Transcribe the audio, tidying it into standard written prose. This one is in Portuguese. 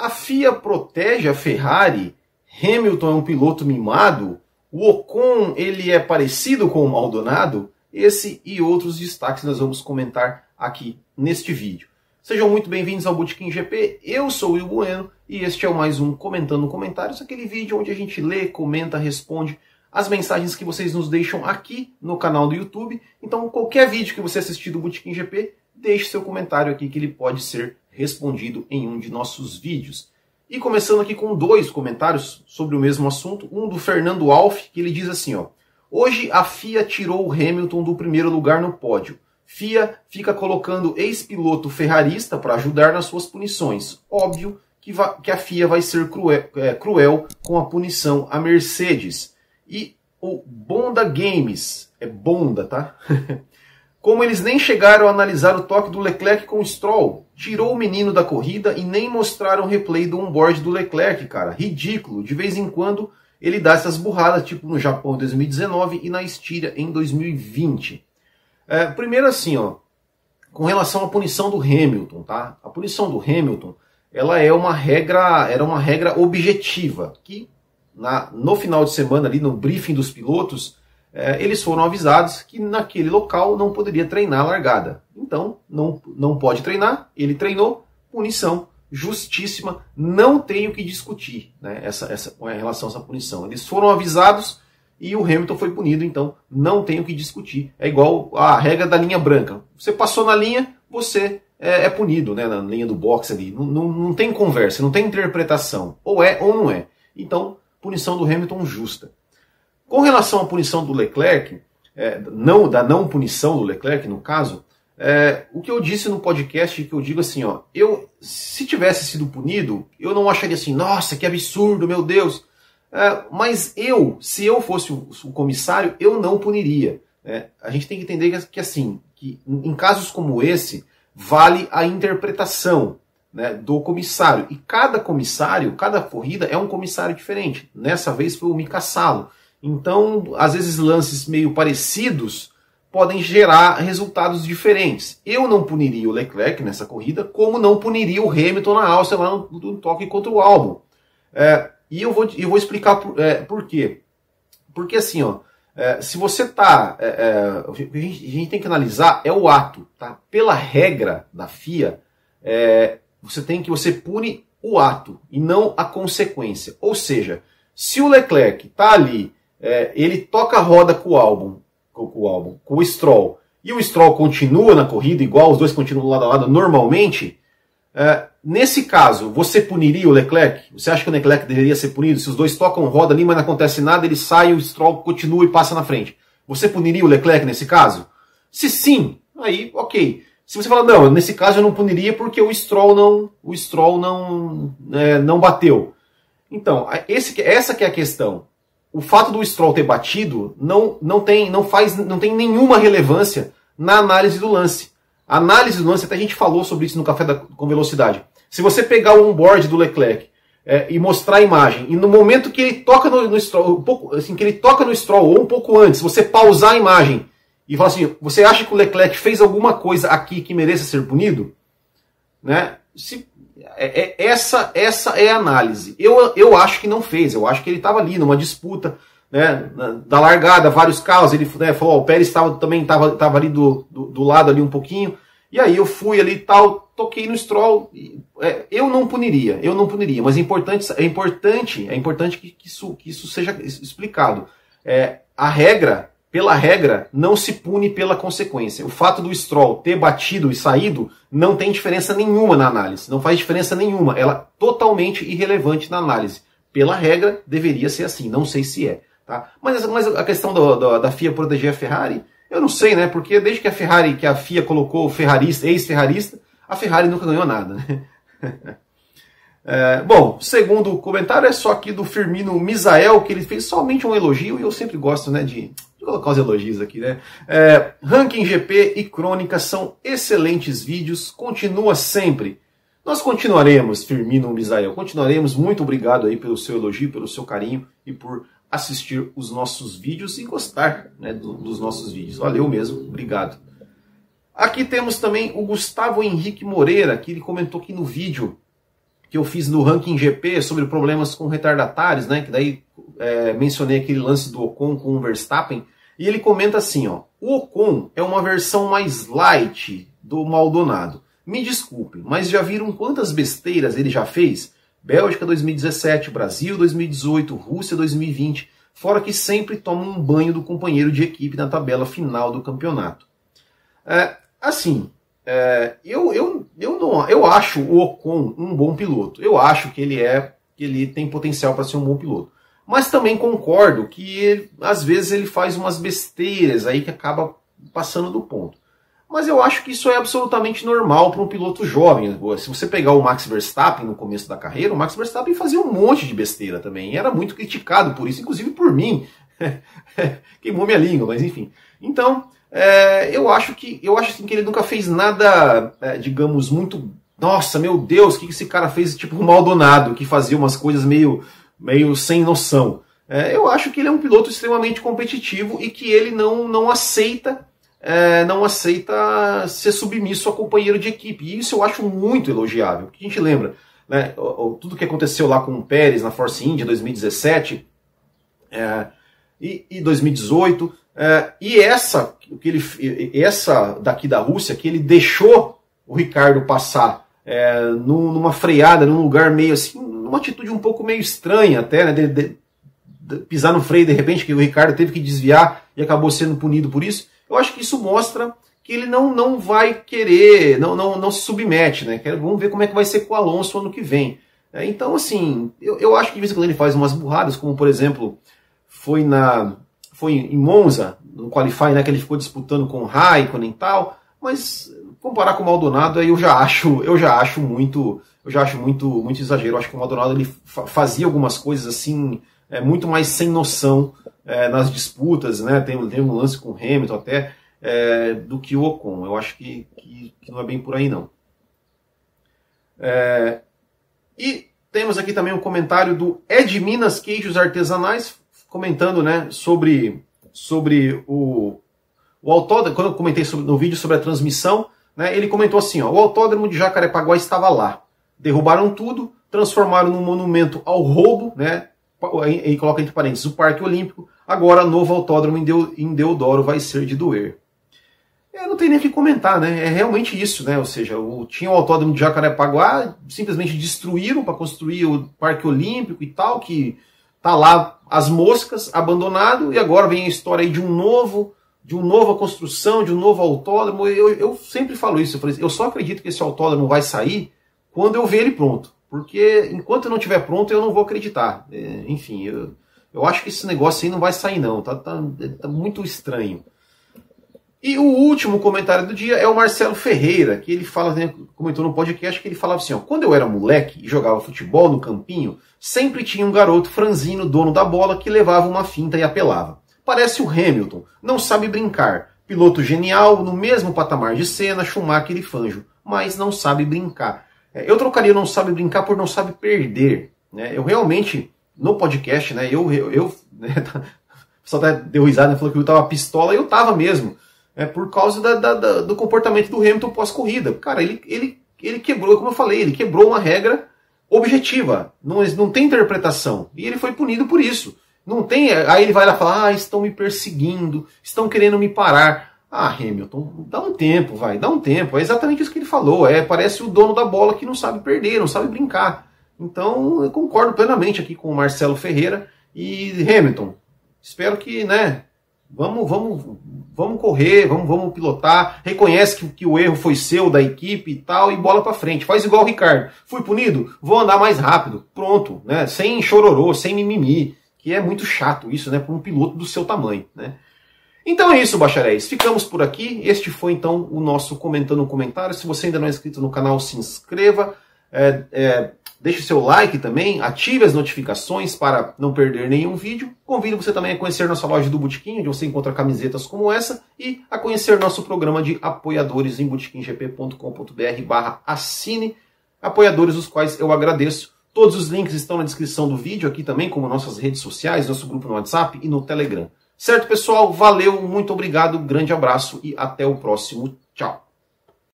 A FIA protege a Ferrari? Hamilton é um piloto mimado? O Ocon, ele é parecido com o Maldonado? Esse e outros destaques nós vamos comentar aqui neste vídeo. Sejam muito bem-vindos ao Botequim GP, eu sou o Will Bueno e este é mais um Comentando Comentários, aquele vídeo onde a gente lê, comenta, responde as mensagens que vocês nos deixam aqui no canal do YouTube. Então, qualquer vídeo que você assistir do Botequim GP, deixe seu comentário aqui que ele pode ser respondido em um de nossos vídeos. E começando aqui com dois comentários sobre o mesmo assunto, um do Fernando Alf, que ele diz assim, ó: hoje a FIA tirou o Hamilton do primeiro lugar no pódio. FIA fica colocando ex-piloto ferrarista para ajudar nas suas punições. Óbvio que a FIA vai ser cruel com a punição à Mercedes. E o Bonda Games, é Bonda, tá? Como eles nem chegaram a analisar o toque do Leclerc com o Stroll, tirou o menino da corrida e nem mostraram o replay do onboard do Leclerc, cara. Ridículo. De vez em quando ele dá essas burradas, tipo no Japão em 2019 e na Estíria em 2020. Primeiro assim, ó, com relação à punição do Hamilton, tá? A punição do Hamilton, ela é uma regra, era uma regra objetiva, que no final de semana, ali no briefing dos pilotos, eles foram avisados que naquele local não poderia treinar a largada. Então, não pode treinar, ele treinou, punição justíssima, não tem o que discutir, né, com relação a essa punição. Eles foram avisados e o Hamilton foi punido, então não tem o que discutir. É igual a regra da linha branca. Você passou na linha, você é punido, né, na linha do boxe ali. Não tem conversa, não tem interpretação. Ou é ou não é. Então, punição do Hamilton justa. Com relação à punição do Leclerc, da não punição do Leclerc, no caso, o que eu disse no podcast, que eu digo assim, ó, se tivesse sido punido, eu não acharia assim, nossa, que absurdo, meu Deus. Mas se eu fosse o comissário, eu não puniria. Né? A gente tem que entender que em casos como esse, vale a interpretação, né, do comissário. E cada comissário, cada corrida é um comissário diferente. Nessa vez foi o Mika Salo. Então, às vezes, lances meio parecidos podem gerar resultados diferentes. Eu não puniria o Leclerc nessa corrida, como não puniria o Hamilton na Áustria lá no toque contra o Albon. E eu vou explicar por quê. Porque assim, ó, se você tá... a gente tem que analisar o ato. Tá? Pela regra da FIA, você pune o ato e não a consequência. Ou seja, se o Leclerc tá ali, ele toca a roda com o Stroll, e o Stroll continua na corrida, igual os dois continuam lado a lado normalmente, nesse caso, você puniria o Leclerc? Você acha que o Leclerc deveria ser punido? Se os dois tocam roda ali, mas não acontece nada, ele sai, o Stroll continua e passa na frente. Você puniria o Leclerc nesse caso? Se sim, aí ok. Se você fala, não, nesse caso eu não puniria porque o Stroll não bateu. Então, essa que é a questão. O fato do Stroll ter batido não tem nenhuma relevância na análise do lance. A análise do lance, até a gente falou sobre isso no Café com Velocidade. Se você pegar o onboard do Leclerc e mostrar a imagem, e no momento que ele toca no Stroll, ou um pouco antes, você pausar a imagem e falar assim, você acha que o Leclerc fez alguma coisa aqui que mereça ser punido? Né? Essa é a análise. Eu acho que não fez, eu acho que ele estava ali numa disputa, né, da largada, vários carros, ele, né, falou, o Pérez também estava ali do lado ali um pouquinho, e aí eu fui ali e tal, toquei no Stroll, eu não puniria, mas é importante que isso seja explicado. A regra, pela regra, não se pune pela consequência. O fato do Stroll ter batido e saído não tem diferença nenhuma na análise. Não faz diferença nenhuma. Ela é totalmente irrelevante na análise. Pela regra, deveria ser assim. Não sei se é. Tá? Mas a questão da FIA proteger a Ferrari, eu não sei, né? Porque desde que a FIA colocou o ex-ferrarista, a Ferrari nunca ganhou nada. Né? Bom, o segundo comentário é só aqui do Firmino Misael, que ele fez somente um elogio, e eu sempre gosto, né, Vou colocar os elogios aqui, né? Ranking GP e Crônica são excelentes vídeos. Continua sempre. Nós continuaremos, Firmino Misael. Continuaremos. Muito obrigado aí pelo seu elogio, pelo seu carinho e por assistir os nossos vídeos e gostar, né, dos nossos vídeos. Valeu mesmo. Obrigado. Aqui temos também o Gustavo Henrique Moreira, que ele comentou aqui no vídeo que eu fiz no Ranking GP sobre problemas com retardatários, né? Que daí mencionei aquele lance do Ocon com o Verstappen. E ele comenta assim, ó, o Ocon é uma versão mais light do Maldonado. Me desculpem, mas já viram quantas besteiras ele já fez? Bélgica 2017, Brasil 2018, Rússia 2020, fora que sempre toma um banho do companheiro de equipe na tabela final do campeonato. Eu acho o Ocon um bom piloto. Eu acho que ele tem potencial para ser um bom piloto. Mas também concordo que às vezes ele faz umas besteiras aí que acaba passando do ponto. Mas eu acho que isso é absolutamente normal para um piloto jovem. Se você pegar o Max Verstappen no começo da carreira, o Max Verstappen fazia um monte de besteira também. Era muito criticado por isso, inclusive por mim. Queimou minha língua, mas enfim. Então, eu acho que ele nunca fez nada, digamos, muito... Nossa, meu Deus, o que esse cara fez? Tipo o Maldonado, que fazia umas coisas meio sem noção. Eu acho que ele é um piloto extremamente competitivo e que ele não aceita ser submisso a companheiro de equipe. E isso eu acho muito elogiável. Porque a gente lembra, né, tudo que aconteceu lá com o Pérez na Force India 2017 e 2018. E essa daqui da Rússia, que ele deixou o Ricardo passar numa freada, num lugar meio assim, numa atitude um pouco meio estranha até, né, de pisar no freio de repente, que o Ricardo teve que desviar e acabou sendo punido por isso. Eu acho que isso mostra que ele não vai querer, não se submete, né? Vamos ver como é que vai ser com o Alonso ano que vem. Então, assim, eu acho que de vez em quando ele faz umas burradas, como, por exemplo, foi em Monza, no Qualify, né? Que ele ficou disputando com o Raikkonen e tal, mas comparar com o Maldonado, aí eu já acho muito exagero. Eu acho que o Maldonado ele fazia algumas coisas, assim, muito mais sem noção, nas disputas, né? Tem um lance com o Hamilton até, do que o Ocon. Eu acho que não é bem por aí, não. E temos aqui também um comentário do Ed Minas Queijos Artesanais, comentando, né, sobre o autódromo. Quando eu comentei no vídeo sobre a transmissão, né, ele comentou assim, ó, o autódromo de Jacarepaguá estava lá. Derrubaram tudo, transformaram num monumento ao roubo, né? E coloca entre parênteses o Parque Olímpico. Agora, novo autódromo em Deodoro vai ser de doer. Não tem nem o que comentar, né? É realmente isso, né? Ou seja, tinha o autódromo de Jacarepaguá, simplesmente destruíram para construir o Parque Olímpico e tal, que tá lá as moscas, abandonado, e agora vem a história aí de uma nova construção, de um novo autódromo. Eu sempre falo isso, eu só acredito que esse autódromo vai sair quando eu ver ele pronto. Porque enquanto eu não estiver pronto, eu não vou acreditar. Enfim, eu acho que esse negócio aí não vai sair, não. Tá muito estranho. E o último comentário do dia é o Marcelo Ferreira, que ele fala, comentou no podcast que ele falava assim, ó, quando eu era moleque e jogava futebol no campinho, sempre tinha um garoto franzino, dono da bola, que levava uma finta e apelava. Parece o Hamilton, não sabe brincar. Piloto genial, no mesmo patamar de Senna, Schumacher e Fanjo, mas não sabe brincar. Eu trocaria não sabe brincar por não sabe perder, né? Eu realmente, no podcast, né? O pessoal até deu risada, né, falou que eu tava pistola, e eu tava mesmo. Por causa do comportamento do Hamilton pós-corrida. Cara, ele quebrou, como eu falei, ele quebrou uma regra objetiva. Não tem interpretação. E ele foi punido por isso. Não tem, aí ele vai lá falar, estão me perseguindo, estão querendo me parar. Hamilton, dá um tempo, vai, dá um tempo. É exatamente isso que ele falou. Parece o dono da bola que não sabe perder, não sabe brincar. Então, eu concordo plenamente aqui com o Marcelo Ferreira e Hamilton. Espero que, né, vamos correr, vamos pilotar. Reconhece que o erro foi seu, da equipe e tal, e bola pra frente. Faz igual o Ricardo. Fui punido? Vou andar mais rápido. Pronto, né, sem chororô, sem mimimi, que é muito chato isso, né, pra um piloto do seu tamanho, né. Então é isso, bacharéis. Ficamos por aqui. Este foi, então, o nosso Comentando um Comentário. Se você ainda não é inscrito no canal, se inscreva. Deixe o seu like também. Ative as notificações para não perder nenhum vídeo. Convido você também a conhecer nossa loja do Botequim, onde você encontra camisetas como essa. E a conhecer nosso programa de apoiadores em botequimgp.com.br/assine. Apoiadores os quais eu agradeço. Todos os links estão na descrição do vídeo aqui também, como nossas redes sociais, nosso grupo no WhatsApp e no Telegram. Certo, pessoal? Valeu, muito obrigado, grande abraço e até o próximo. Tchau!